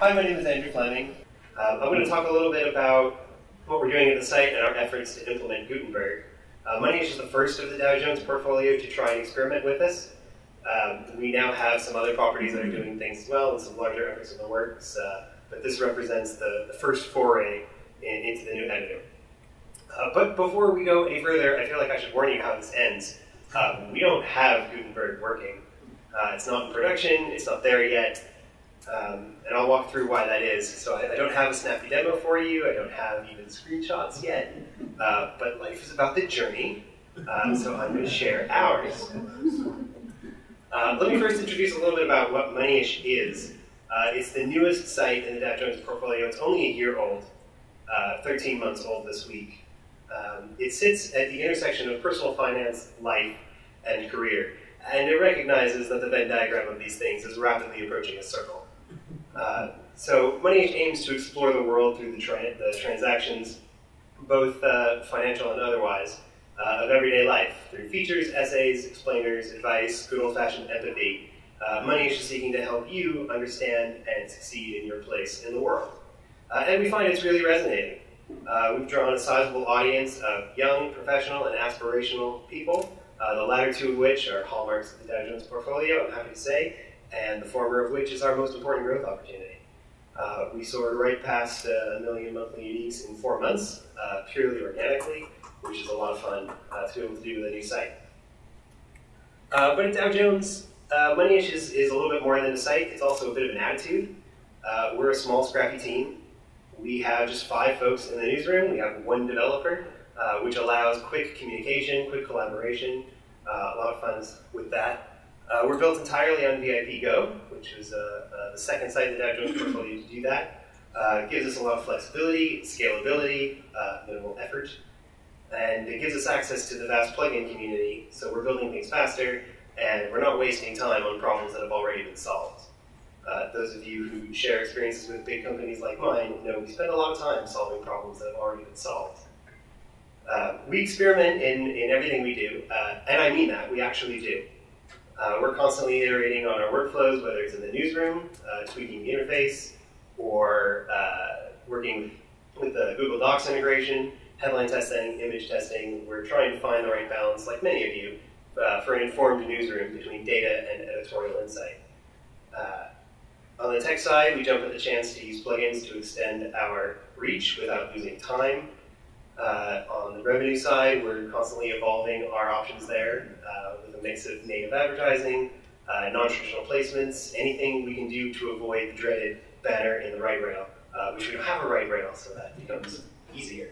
Hi, my name is Andrew Fleming. I'm going to talk a little bit about what we're doing at the site and our efforts to implement Gutenberg. Moneyish is the first of the Dow Jones portfolio to try and experiment with this. We now have some other properties that are doing things as well and some larger efforts in the works, but this represents the first foray into the new editor. But before we go any further, I feel like I should warn you how this ends. We don't have Gutenberg working. It's not in production, it's not there yet, and I'll walk through why that is. So I don't have a snappy demo for you, I don't have even screenshots yet, but life is about the journey, so I'm going to share ours. Let me first introduce a little bit about what Moneyish is. It's the newest site in the Dow Jones portfolio. It's only a year old, 13 months old this week. It sits at the intersection of personal finance, life, and career, and it recognizes that the Venn diagram of these things is rapidly approaching a circle. So Moneyish aims to explore the world through the transactions, both financial and otherwise, of everyday life, through features, essays, explainers, advice, good old-fashioned empathy. Moneyish is seeking to help you understand and succeed in your place in the world. And we find it's really resonating. We've drawn a sizable audience of young, professional, and aspirational people, the latter two of which are hallmarks of the Dow Jones portfolio, I'm happy to say, and the former of which is our most important growth opportunity. We soared right past 1 million monthly uniques in 4 months, purely organically, which is a lot of fun to be able to do with a new site. But at Dow Jones, Moneyish is a little bit more than a site. It's also a bit of an attitude. We're a small, scrappy team. We have just 5 folks in the newsroom. We have 1 developer, which allows quick communication, quick collaboration, a lot of fun with that. We're built entirely on VIP Go, which is the second site in the Dow Jones portfolio to do that. It gives us a lot of flexibility, scalability, minimal effort, and it gives us access to the vast plugin community, so we're building things faster, and we're not wasting time on problems that have already been solved. Those of you who share experiences with big companies like mine know we spend a lot of time solving problems that have already been solved. We experiment in everything we do, and I mean that, we actually do. We're constantly iterating on our workflows, whether it's in the newsroom, tweaking the interface, or working with the Google Docs integration, headline testing, image testing. We're trying to find the right balance, like many of you, for an informed newsroom between data and editorial insight. On the tech side, we jump at the chance to use plugins to extend our reach without losing time. On the revenue side, we're constantly evolving our options there with a mix of native advertising, non-traditional placements, anything we can do to avoid the dreaded banner in the right rail, which we don't have a right rail, so that becomes easier.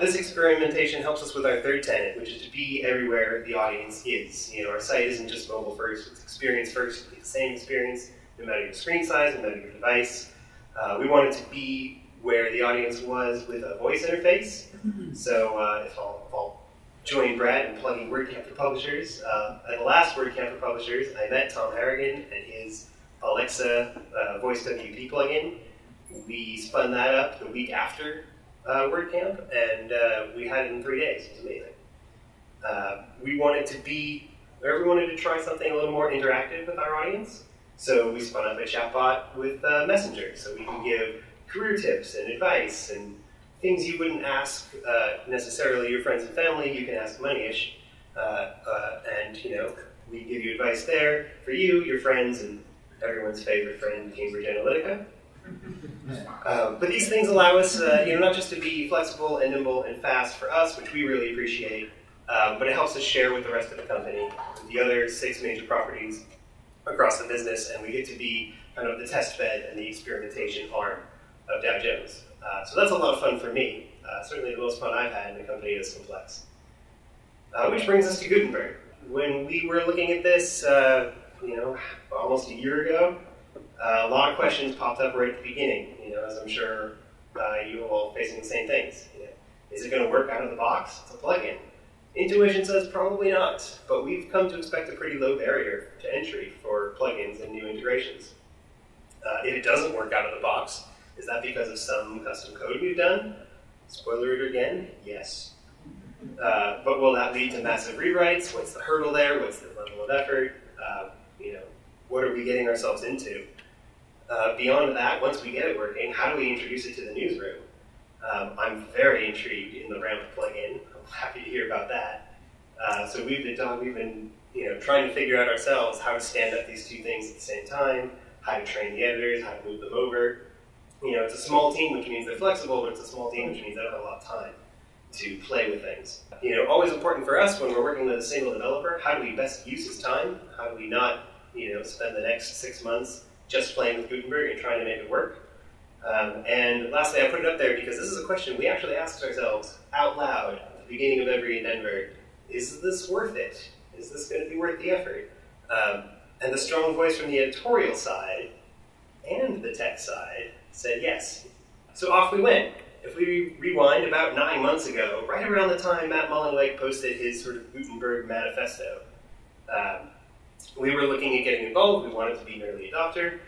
This experimentation helps us with our third tenet, which is to be everywhere the audience is. You know, our site isn't just mobile first, it's experience first. It's the same experience, no matter your screen size, no matter your device. We wanted to be where the audience was with a voice interface. So if I'll join Brad in plugging WordCamp for Publishers, at the last WordCamp for Publishers, I met Tom Harrigan and his Alexa VoiceWP plugin. We spun that up the week after WordCamp, and we had it in 3 days. It was amazing. We wanted to try something a little more interactive with our audience, so we spun up a chatbot with Messenger, so we can give career tips and advice and things you wouldn't ask necessarily your friends and family. You can ask Moneyish, and you know, we give you advice there for you, your friends, and everyone's favorite friend, Cambridge Analytica. But these things allow us, you know, not just to be flexible and nimble and fast for us, which we really appreciate, but it helps us share with the rest of the company, the other 6 major properties across the business, and we get to be kind of the test bed and the experimentation arm of Dow Jones. So that's a lot of fun for me, certainly the most fun I've had in a company this complex. Which brings us to Gutenberg. When we were looking at this, you know, almost a year ago, a lot of questions popped up right at the beginning, you know, as I'm sure you all facing the same things. You know, is it going to work out of the box? It's a plugin. Intuition says probably not, but we've come to expect a pretty low barrier to entry for plugins and new integrations. If it doesn't work out of the box, is that because of some custom code we've done? Spoiler alert again, yes. But will that lead to massive rewrites? What's the hurdle there? What's the level of effort? You know, what are we getting ourselves into? Beyond that, once we get it working, how do we introduce it to the newsroom? I'm very intrigued in the Ramp plugin. I'm happy to hear about that. So we've been trying to figure out ourselves how to stand up these two things at the same time, how to train the editors, how to move them over. It's a small team, which means they're flexible, but it's a small team, which means I don't have a lot of time to play with things. Always important for us when we're working with a single developer, how do we best use his time? How do we not, spend the next 6 months just playing with Gutenberg and trying to make it work? And lastly, I put it up there because this is a question we actually asked ourselves out loud at the beginning of every endeavor. Is this worth it? Is this going to be worth the effort? And the strong voice from the editorial side and the tech side said yes. So off we went. If we rewind about 9 months ago, right around the time Matt Mullenweg posted his sort of Gutenberg manifesto, we were looking at getting involved. We wanted to be an early adopter.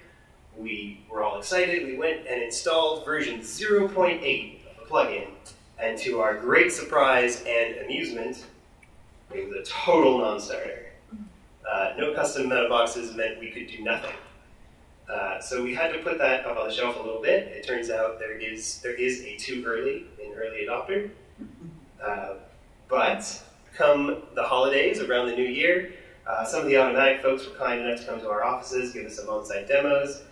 We were all excited. We went and installed version 0.8 of the plugin. And to our great surprise and amusement, it was a total non-starter. No custom meta boxes meant we could do nothing. So we had to put that up on the shelf a little bit. It turns out there is a too early in early adopter. But come the holidays around the new year, some of the automatic folks were kind enough to come to our offices, give us some on-site demos.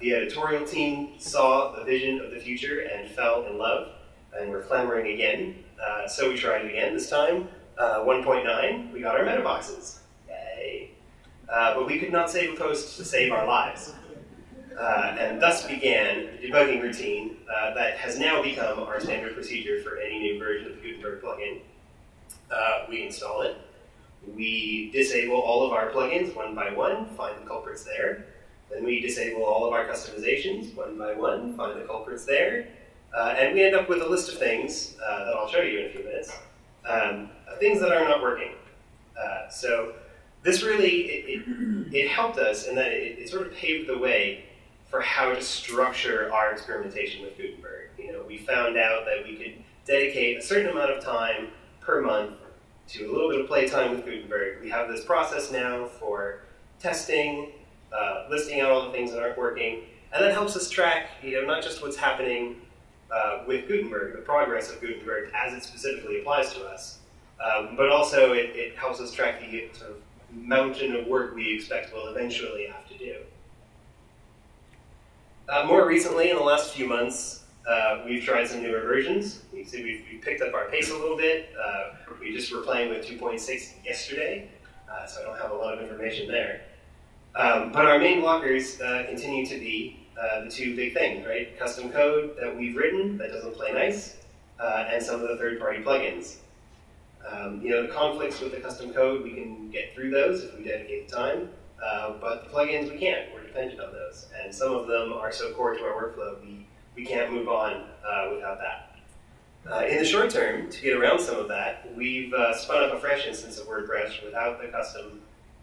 The editorial team saw the vision of the future and fell in love, and were clamoring again. So we tried it again this time. 1.9, we got our meta boxes. Yay. But we could not save a post to save our lives. And thus began the debugging routine that has now become our standard procedure for any new version of the Gutenberg plugin. We install it. We disable all of our plugins one by one, find the culprits there. Then we disable all of our customizations one by one, find the culprits there. And we end up with a list of things that I'll show you in a few minutes. Things that are not working. So this really, it helped us in that it sort of paved the way for how to structure our experimentation with Gutenberg. We found out that we could dedicate a certain amount of time per month to a little bit of playtime with Gutenberg. We have this process now for testing, listing out all the things that aren't working, and that helps us track, not just what's happening with Gutenberg, the progress of Gutenberg as it specifically applies to us, but also it helps us track the sort of mountain of work we expect we'll eventually have to do. More recently, in the last few months, we've tried some newer versions. You can see we've picked up our pace a little bit. We just were playing with 2.6 yesterday, so I don't have a lot of information there. But our main blockers continue to be the two big things, right? Custom code that we've written that doesn't play nice, and some of the third-party plugins. The conflicts with the custom code, we can get through those if we dedicate the time, but the plugins, we can't. We're dependent on those. And some of them are so core to our workflow, we can't move on without that. In the short term, to get around some of that, we've spun up a fresh instance of WordPress without the custom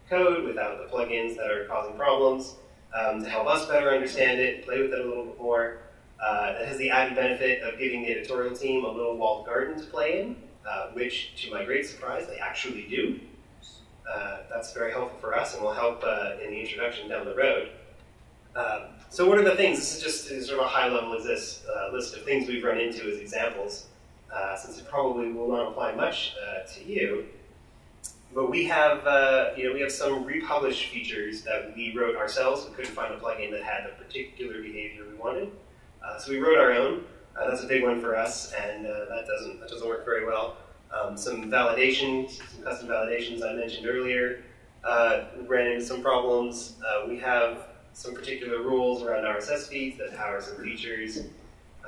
code, without the plugins that are causing problems, to help us better understand it, play with it a little bit more. It has the added benefit of giving the editorial team a little walled garden to play in, which, to my great surprise, they actually do. That's very helpful for us and will help in the introduction down the road. So what are the things? This is just sort of a high-level list of things we've run into as examples, since it probably will not apply much to you. But we have, we have some republish features that we wrote ourselves. We couldn't find a plugin that had a particular behavior we wanted, so we wrote our own. That's a big one for us, and that doesn't work very well. Some validations, some custom validations I mentioned earlier, ran into some problems. We have some particular rules around RSS feeds that power some features.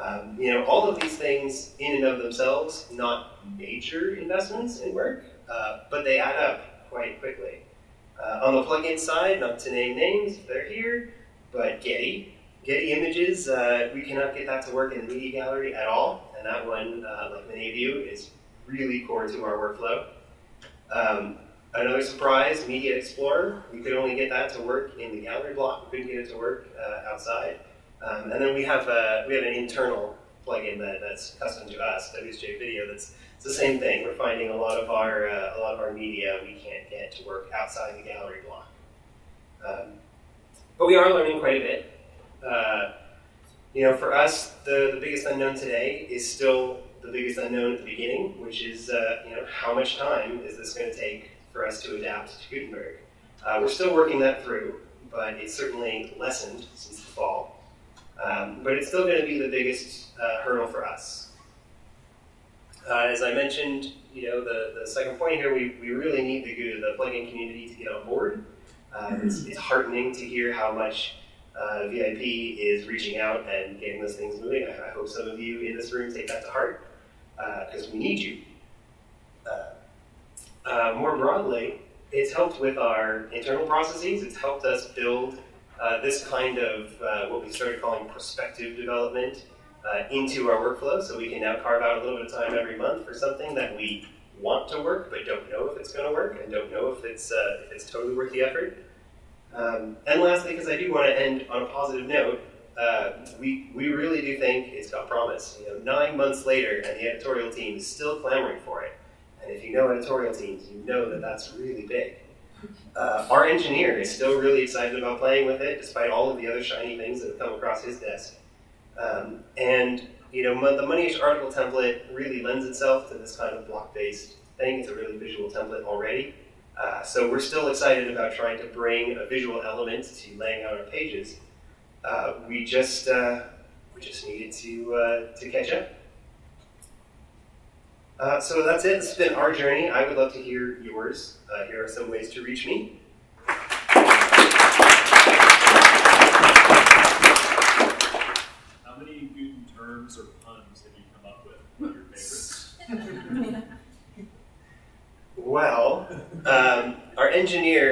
All of these things, in and of themselves, not major investments in work. But they add up quite quickly. On the plugin side, not to name names, they're here, but Getty Images, we cannot get that to work in the media gallery at all, and that one, like many of you, is really core to our workflow. Another surprise, Media Explorer, we could only get that to work in the gallery block, we couldn't get it to work outside. And then we have an internal plugin that's custom to us, WSJ Video, it's the same thing. We're finding a lot of our media we can't get to work outside the gallery block. But we are learning quite a bit. You know, for us, the biggest unknown today is still the biggest unknown at the beginning, which is, you know, how much time is this going to take for us to adapt to Gutenberg? We're still working that through, but it's certainly lessened since the fall. But it's still going to be the biggest hurdle for us. As I mentioned, you know, the second point here, we really need the plugin community to get on board. It's heartening to hear how much VIP is reaching out and getting those things moving. I hope some of you in this room take that to heart, because we need you. More broadly, it's helped with our internal processes. It's helped us build this kind of what we started calling prospective development into our workflow, so we can now carve out a little bit of time every month for something that we want to work but don't know if it's going to work and don't know if it's totally worth the effort. And lastly, because I do want to end on a positive note, we really do think it's got promise. You know, 9 months later, and the editorial team is still clamoring for it. And if you know editorial teams, you know that that's really big. Our engineer is still really excited about playing with it, despite all of the other shiny things that have come across his desk. And you know, the Moneyish article template really lends itself to this kind of block-based thing. It's a really visual template already. So we're still excited about trying to bring a visual element to laying out our pages. We just needed to catch up. So that's it. It's been our journey. I would love to hear yours. Here are some ways to reach me. How many Guten terms or puns have you come up with? What are your favorites? Well, our engineer,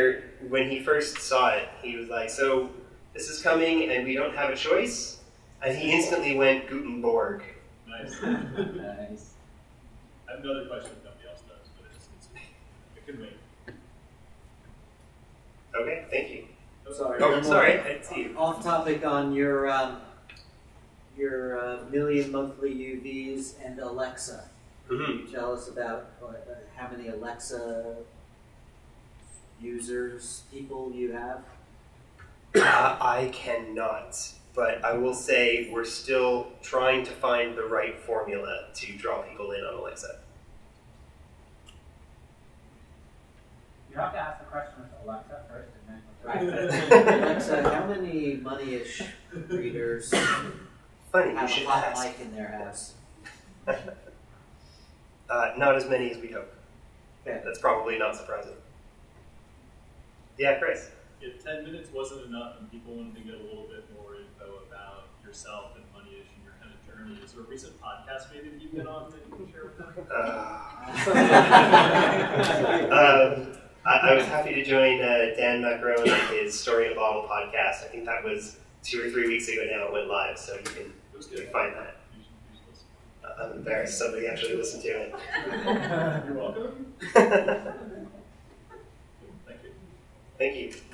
when he first saw it, he was like, so this is coming and we don't have a choice? And he instantly went Gutenberg. Nice. Nice. I have another question that nobody else knows, but it could wait. Okay, thank you. Oh, sorry. Oh, I'm sorry. I didn't see you. Off topic on your million monthly UVs and Alexa. Mm-hmm. Tell us about how many Alexa users, people you have? I cannot, but I will say we're still trying to find the right formula to draw people in on Alexa. You have to ask the question with Alexa first, and then right. Alexa, how many Moneyish readers Funny, have you a hot mic in their house? Not as many as we hope. Yeah, that's probably not surprising. Yeah, Chris? If 10 minutes wasn't enough and people wanted to get a little bit more info about yourself and Moneyish and your kind of journey, is there a recent podcast maybe that you've been on that you can share with them? I was happy to join Dan Maccaro and his Story of Bottle podcast. I think that was 2 or 3 weeks ago now. It went live, so you can find that. I'm embarrassed somebody actually listened to it. You're welcome. Thank you. Thank you.